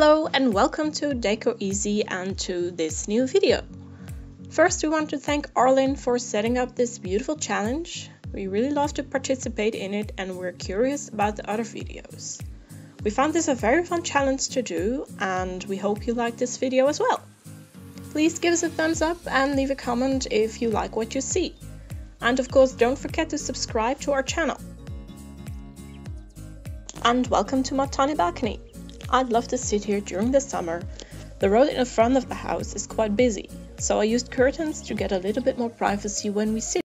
Hello and welcome to Deco Easy and to this new video. First, we want to thank Arlynn for setting up this beautiful challenge. We really love to participate in it and we're curious about the other videos. We found this a very fun challenge to do and we hope you like this video as well. Please give us a thumbs up and leave a comment if you like what you see. And of course, don't forget to subscribe to our channel. And welcome to my tiny balcony. I'd love to sit here during the summer. The road in front of the house is quite busy, so I used curtains to get a little bit more privacy when we sit.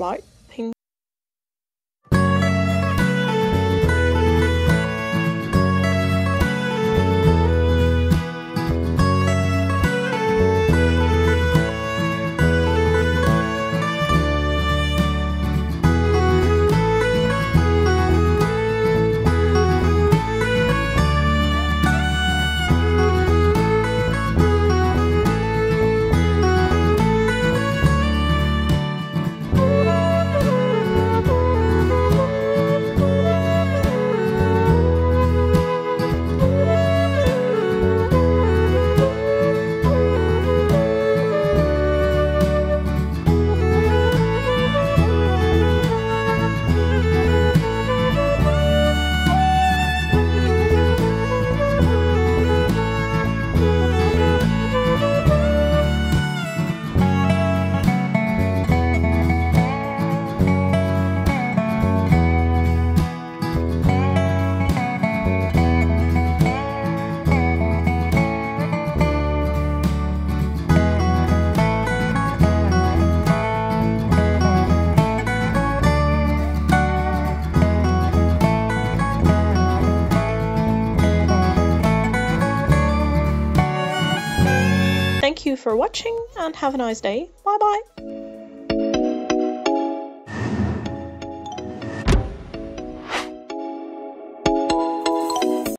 Right. Thank you for watching and have a nice day. Bye bye.